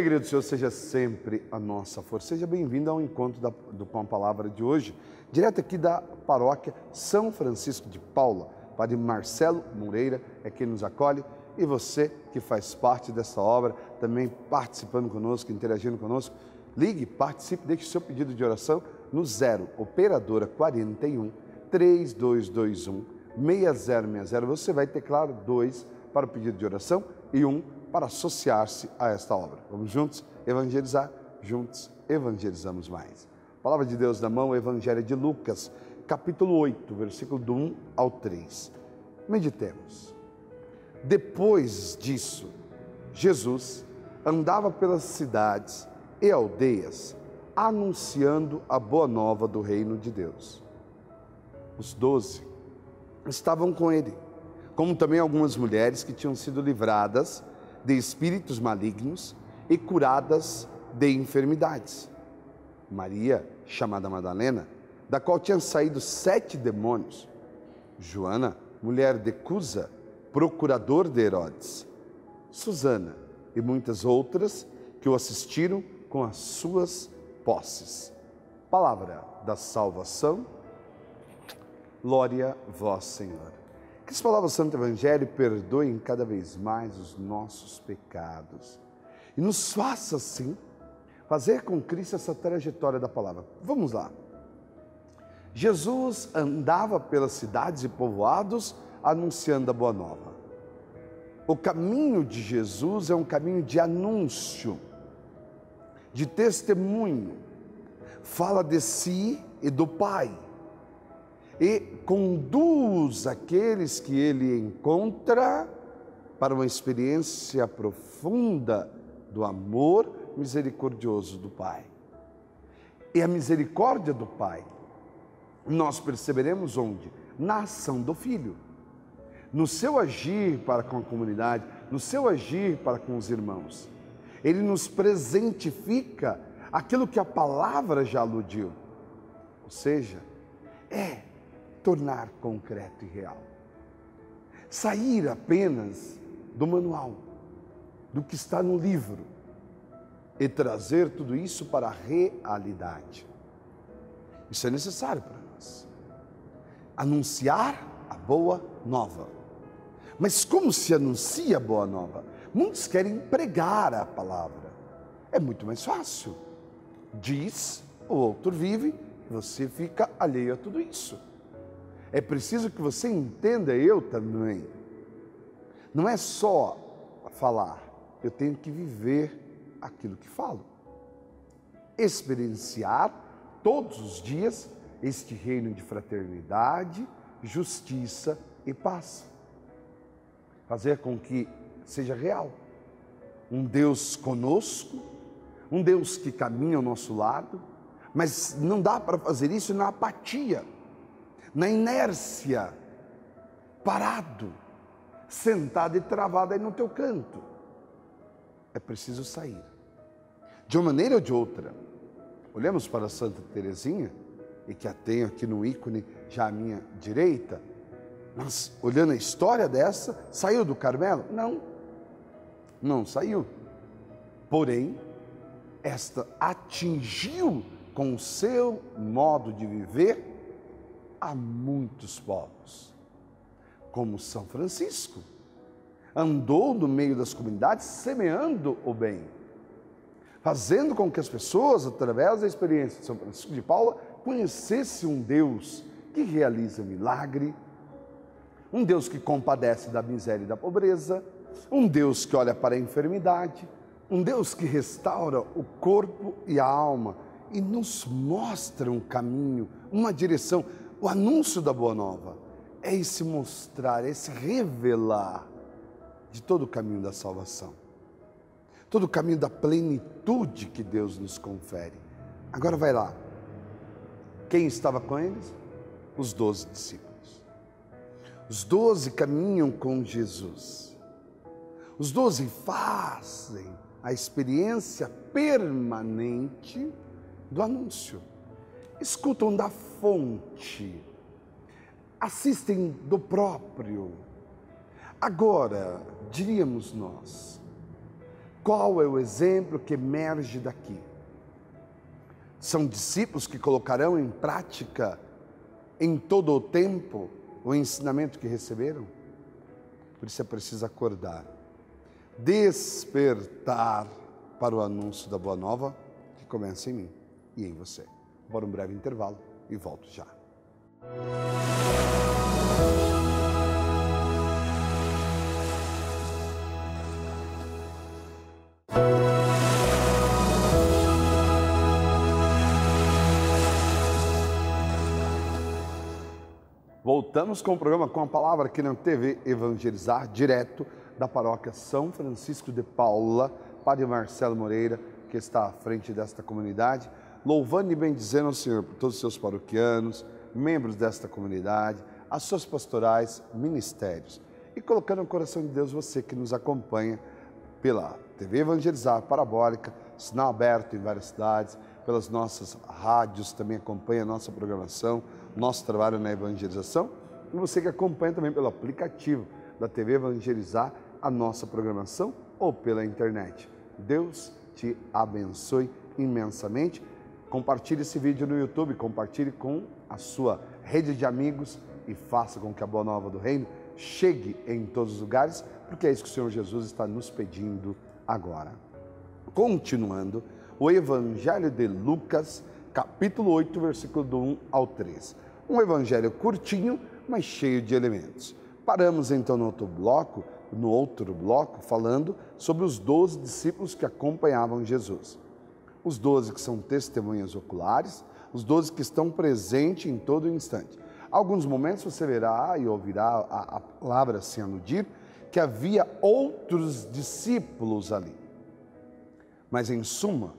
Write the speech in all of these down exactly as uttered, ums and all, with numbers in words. alegria do Senhor seja sempre a nossa força. Seja bem-vindo ao encontro da, do Com a Palavra de hoje, direto aqui da paróquia São Francisco de Paula. Padre Marcelo Moreira é quem nos acolhe e você que faz parte dessa obra, também participando conosco, interagindo conosco, ligue, participe, deixe seu pedido de oração no zero operadora quarenta e um, três dois dois um, seis zero seis zero. Você vai teclar dois para o pedido de oração e um para associar-se a esta obra. Vamos juntos evangelizar, juntos evangelizamos mais. Palavra de Deus na mão, Evangelho de Lucas, capítulo oito, versículo do um ao três. Meditemos. Depois disso, Jesus andava pelas cidades e aldeias, anunciando a boa nova do reino de Deus. Os doze estavam com ele, como também algumas mulheres que tinham sido livradas de espíritos malignos e curadas de enfermidades. Maria, chamada Madalena, da qual tinham saído sete demônios. Joana, mulher de Cusa, procurador de Herodes. Suzana e muitas outras que o assistiram com as suas posses. Palavra da salvação. Glória a vós, Senhor. Que essa palavra do Santo Evangelho perdoe cada vez mais os nossos pecados e nos faça, sim, fazer com Cristo essa trajetória da palavra. Vamos lá. Jesus andava pelas cidades e povoados anunciando a boa nova. O caminho de Jesus é um caminho de anúncio, de testemunho. Fala de si e do Pai e conduz aqueles que ele encontra para uma experiência profunda do amor misericordioso do Pai. E a misericórdia do Pai nós perceberemos onde? Na ação do Filho, no seu agir para com a comunidade, no seu agir para com os irmãos. Ele nos presentifica aquilo que a palavra já aludiu, ou seja, é tornar concreto e real. Sair apenas do manual, do que está no livro, e trazer tudo isso para a realidade. Isso é necessário para nós. Anunciar a boa nova. Mas como se anuncia a boa nova? Muitos querem pregar a palavra. É muito mais fácil. Diz, o outro vive, você fica alheio a tudo isso. É preciso que você entenda, eu também. Não é só falar, eu tenho que viver aquilo que falo. Experienciar todos os dias este reino de fraternidade, justiça e paz. Fazer com que seja real. Um Deus conosco, um Deus que caminha ao nosso lado, mas não dá para fazer isso na apatia, na inércia, parado, sentado e travado aí no teu canto. É preciso sair. De uma maneira ou de outra, olhamos para a Santa Terezinha, e que a tenho aqui no ícone já à minha direita, mas olhando a história dessa, saiu do Carmelo? Não, não saiu. Porém, esta atingiu com o seu modo de viver a muitos povos, como São Francisco, andou no meio das comunidades semeando o bem, fazendo com que as pessoas, através da experiência de São Francisco de Paula, conhecesse um Deus que realiza milagre, um Deus que compadece da miséria e da pobreza, um Deus que olha para a enfermidade, um Deus que restaura o corpo e a alma e nos mostra um caminho, uma direção. O anúncio da boa nova é esse mostrar, é esse revelar de todo o caminho da salvação, todo o caminho da plenitude que Deus nos confere. Agora vai lá. Quem estava com eles? Os doze discípulos. Os doze caminham com Jesus. Os doze fazem a experiência permanente do anúncio. Escutam da fonte, assistem do próprio. Agora, diríamos nós, Qual é o exemplo que emerge daqui? São discípulos que colocarão em prática, em todo o tempo, o ensinamento que receberam? Por isso é preciso acordar, despertar para o anúncio da Boa Nova, que começa em mim e em você. Bora um breve intervalo e volto já. Voltamos com o programa Com a Palavra aqui na T V Evangelizar, direto da paróquia São Francisco de Paula. Padre Marcelo Moreira, que está à frente desta comunidade, louvando e bendizendo ao Senhor por todos os seus paroquianos, membros desta comunidade, as suas pastorais, ministérios, e colocando no coração de Deus você que nos acompanha pela T V Evangelizar, parabólica, sinal aberto em várias cidades, pelas nossas rádios, também acompanha a nossa programação, nosso trabalho na evangelização, e você que acompanha também pelo aplicativo da T V Evangelizar a nossa programação ou pela internet. Deus te abençoe imensamente. Compartilhe esse vídeo no YouTube, compartilhe com a sua rede de amigos e faça com que a Boa Nova do Reino chegue em todos os lugares, porque é isso que o Senhor Jesus está nos pedindo agora. Continuando, o Evangelho de Lucas, capítulo oito, versículo do um ao três. Um evangelho curtinho, mas cheio de elementos. Paramos então no outro bloco, no outro bloco falando sobre os doze discípulos que acompanhavam Jesus. Os doze que são testemunhas oculares, os doze que estão presentes em todo instante. Alguns momentos você verá e ouvirá a, a palavra se aludir, que havia outros discípulos ali. Mas em suma,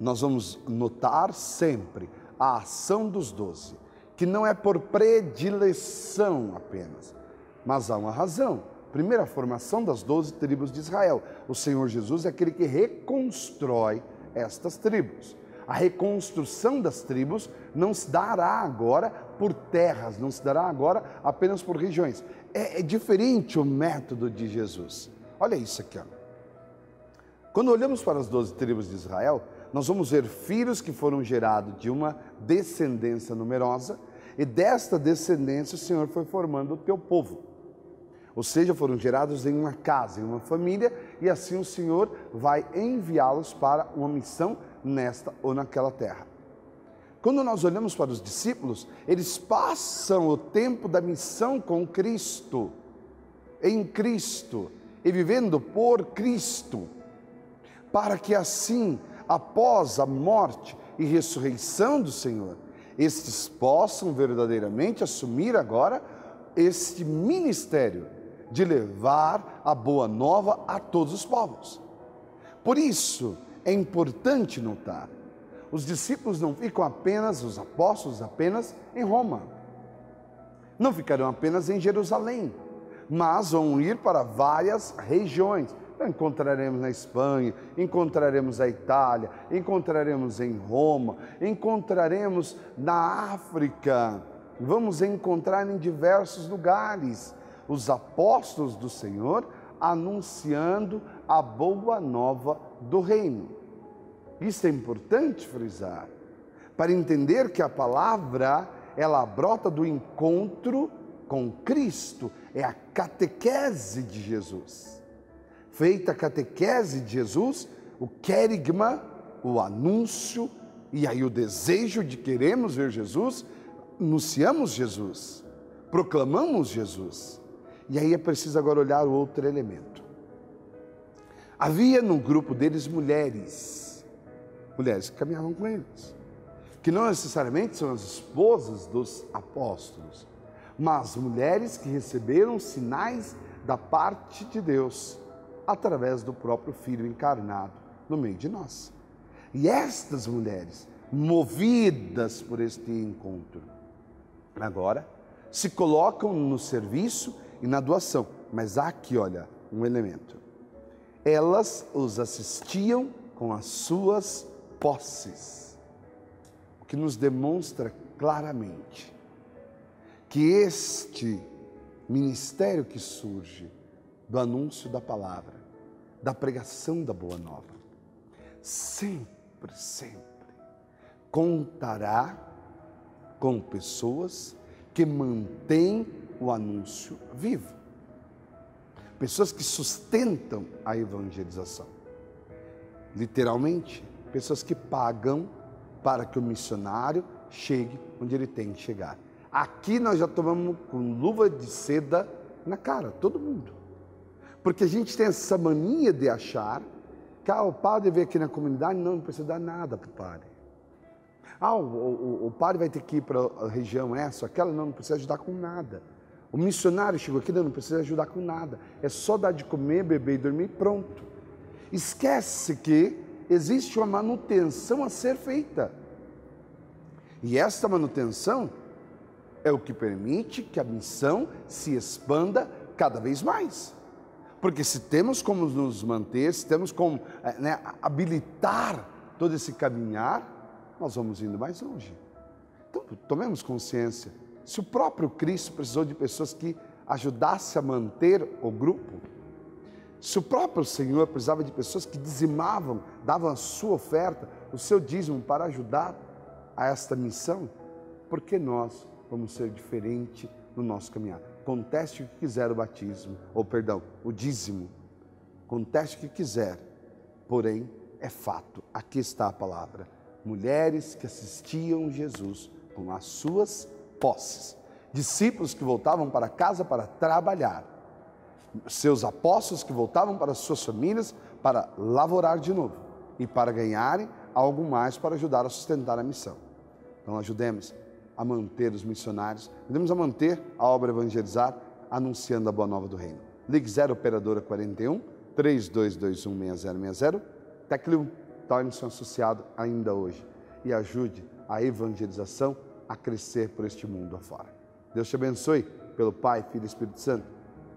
nós vamos notar sempre a ação dos doze, que não é por predileção apenas, mas há uma razão. Primeira formação das doze tribos de Israel. O Senhor Jesus é aquele que reconstrói estas tribos. A reconstrução das tribos não se dará agora por terras, não se dará agora apenas por regiões. É, é diferente o método de Jesus. Olha isso aqui, ó. Quando olhamos para as doze tribos de Israel, nós vamos ver filhos que foram gerados de uma descendência numerosa, e desta descendência o Senhor foi formando o teu povo. Ou seja, foram gerados em uma casa, em uma família, e assim o Senhor vai enviá-los para uma missão nesta ou naquela terra. Quando nós olhamos para os discípulos, eles passam o tempo da missão com Cristo, em Cristo, e vivendo por Cristo, para que assim, após a morte e ressurreição do Senhor, estes possam verdadeiramente assumir agora este ministério de levar a Boa Nova a todos os povos. Por isso, é importante notar, os discípulos não ficam apenas, os apóstolos apenas, em Roma. Não ficarão apenas em Jerusalém, mas vão ir para várias regiões. Então, encontraremos na Espanha, encontraremos na Itália, encontraremos em Roma, encontraremos na África, vamos encontrar em diversos lugares os apóstolos do Senhor anunciando a Boa Nova do Reino. Isso é importante frisar, para entender que a palavra, ela brota do encontro com Cristo, é a catequese de Jesus. Feita a catequese de Jesus, o querigma, o anúncio, e aí o desejo de queremos ver Jesus, anunciamos Jesus, proclamamos Jesus. E aí é preciso agora olhar o outro elemento. Havia no grupo deles mulheres, mulheres que caminhavam com eles, que não necessariamente são as esposas dos apóstolos, mas mulheres que receberam sinais da parte de Deus, através do próprio Filho encarnado no meio de nós. E estas mulheres, movidas por este encontro, agora se colocam no serviço e na doação. Mas há aqui, olha, um elemento. Elas os assistiam com as suas posses, o que nos demonstra claramente que este ministério que surge do anúncio da palavra, da pregação da Boa Nova. Sempre, sempre contará com pessoas que mantêm o anúncio vivo. Pessoas que sustentam a evangelização. Literalmente, pessoas que pagam para que o missionário chegue onde ele tem que chegar. Aqui nós já tomamos com luva de seda na cara, todo mundo. Porque a gente tem essa mania de achar que ah, o padre veio aqui na comunidade, não, não precisa dar nada para o padre. Ah, o, o, o padre vai ter que ir para a região essa, aquela, não, não precisa ajudar com nada. O missionário chegou aqui, não, não precisa ajudar com nada. É só dar de comer, beber e dormir, pronto. Esquece que existe uma manutenção a ser feita. E essa manutenção é o que permite que a missão se expanda cada vez mais. Porque se temos como nos manter, se temos como né, habilitar todo esse caminhar, nós vamos indo mais longe. Então, tomemos consciência. Se o próprio Cristo precisou de pessoas que ajudassem a manter o grupo, se o próprio Senhor precisava de pessoas que dizimavam, davam a sua oferta, o seu dízimo para ajudar a esta missão, por que nós vamos ser diferente no nosso caminhar? Conteste o que quiser o batismo, ou perdão, o dízimo, conteste o que quiser, porém é fato, aqui está a palavra. Mulheres que assistiam Jesus com as suas posses, discípulos que voltavam para casa para trabalhar, seus apóstolos que voltavam para suas famílias para lavourar de novo e para ganharem algo mais para ajudar a sustentar a missão. Então ajudemos a manter os missionários, ajudemos a manter a obra Evangelizar, anunciando a Boa Nova do Reino. Ligue zero operadora quarenta e um, três dois dois um, seis zero seis zero, Teclum, Time associado ainda hoje e ajude a evangelização a crescer por este mundo afora. Deus te abençoe, pelo Pai, Filho e Espírito Santo.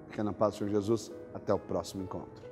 Fica na paz do Senhor Jesus, até o próximo encontro.